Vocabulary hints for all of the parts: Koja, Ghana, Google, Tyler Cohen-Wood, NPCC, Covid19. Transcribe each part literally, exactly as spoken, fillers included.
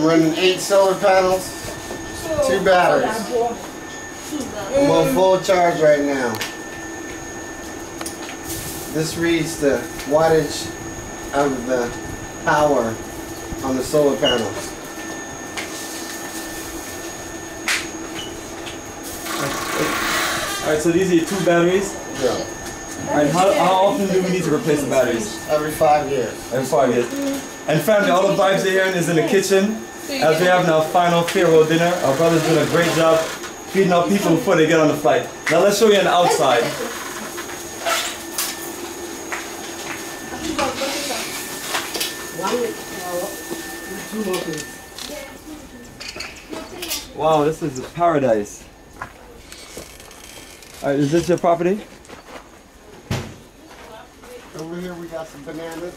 We're in eight solar panels, two batteries. I'm on full charge right now. This reads the wattage of the power on the solar panels. Alright, so these are your two batteries? Yeah. Alright, how, how often do we need to replace the batteries? Every five years. Every five years. And family, all the vibes you're hearing is in the kitchen. As we're having our final farewell dinner, our brother's doing a great job feeding our people before they get on the flight. Now let's show you an outside. Wow, this is a paradise. Alright, is this your property? Over here we got some bananas.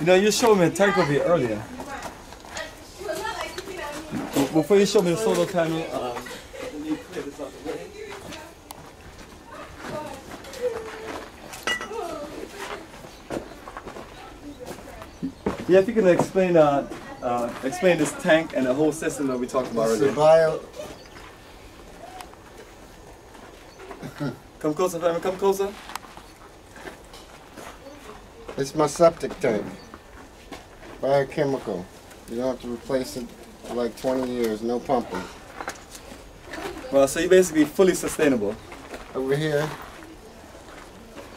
You know, you showed me a photography earlier. Before you showed me the solar panel, uh, you clear this up the way. Yeah, if you can explain uh, Uh, explain this tank and the whole system that we talked about earlier. Bio... Come closer, family, come closer. It's my septic tank. Biochemical. You don't have to replace it for like twenty years, no pumping. Well, so you're basically fully sustainable. Over here,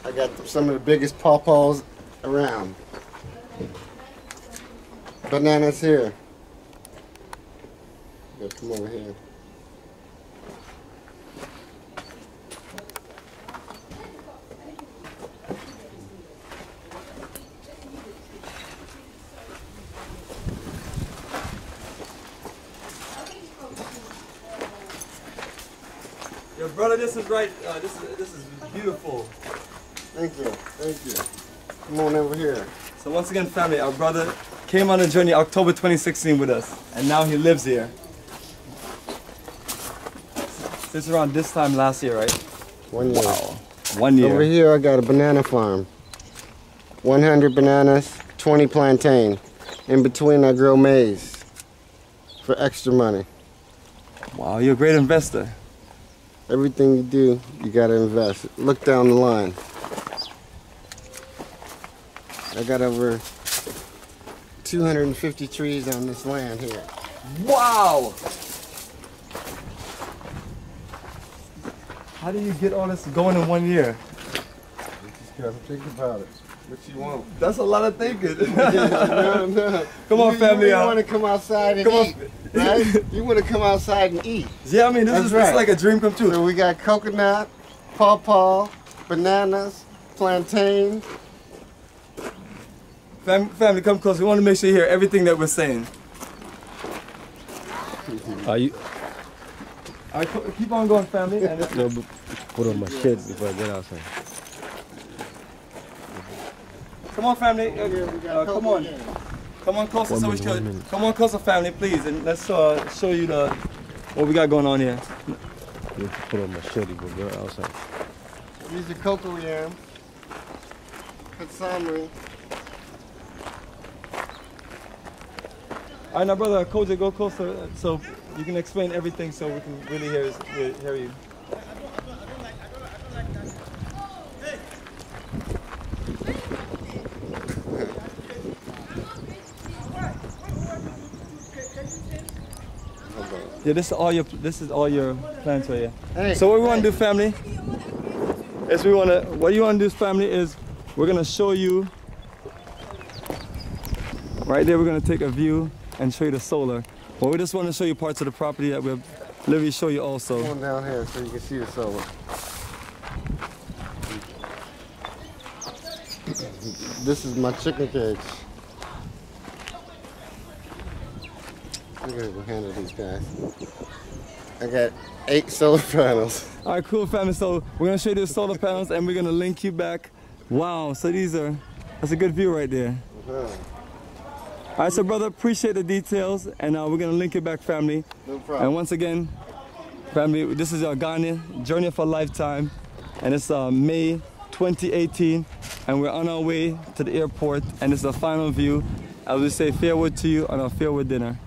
I got some of the biggest pawpaws around. Bananas here. Gotta come over here. Your brother, this is right. Uh, this is this is beautiful. Thank you, thank you. Come on over here. So once again, family, our brother came on a journey October twenty sixteen with us, and now he lives here. Since around this time last year, right? One year. Wow. One year. Over here I got a banana farm. one hundred bananas, twenty plantain. In between I grow maize for extra money. Wow, you're a great investor. Everything you do, you gotta invest. Look down the line. I got over two hundred fifty trees on this land here. Wow! How do you get all this going in one year? You just gotta think about it. What you want? That's a lot of thinking. no, no. Come on, you, family. You really want to come outside and come eat, right? You want to come outside and eat. Yeah, I mean, this That's is right. This is like a dream come true. So we got coconut, pawpaw, bananas, plantain. Family, come close. We want to make sure you hear everything that we're saying. Are you? All right, keep on going, family. And no, put on my shit before I get outside. Come on, family. Uh, come on. Come on closer, so we can. Come on closer, family, please, and let's uh, show you the what we got going on here. Put on my shit before I get outside. These are cocoa yam, katsamri. All right, now, brother, Koja, go closer so you can explain everything so we can really hear, hear you. Yeah, this is all your this is all your plans right here. Hey, so what we hey. want to do, family, is we want to what you want to do, family, is we're gonna show you right there. We're gonna take a view and show you the solar. Well, we just want to show you parts of the property that we'll literally show you also. Come on down here so you can see the solar. This is my chicken cage. I'm gonna go handle these guys. I got eight solar panels. All right, cool, family. So we're gonna show you the solar panels and we're gonna link you back. Wow. So these are. That's a good view right there. Uh-huh. All right, so brother, appreciate the details, and uh, we're gonna link it back, family. No problem. And once again, Family, this is our Ghana Journey of a Lifetime, and it's uh, May twenty eighteen, and we're on our way to the airport, and it's the final view. I will say farewell to you on our farewell dinner.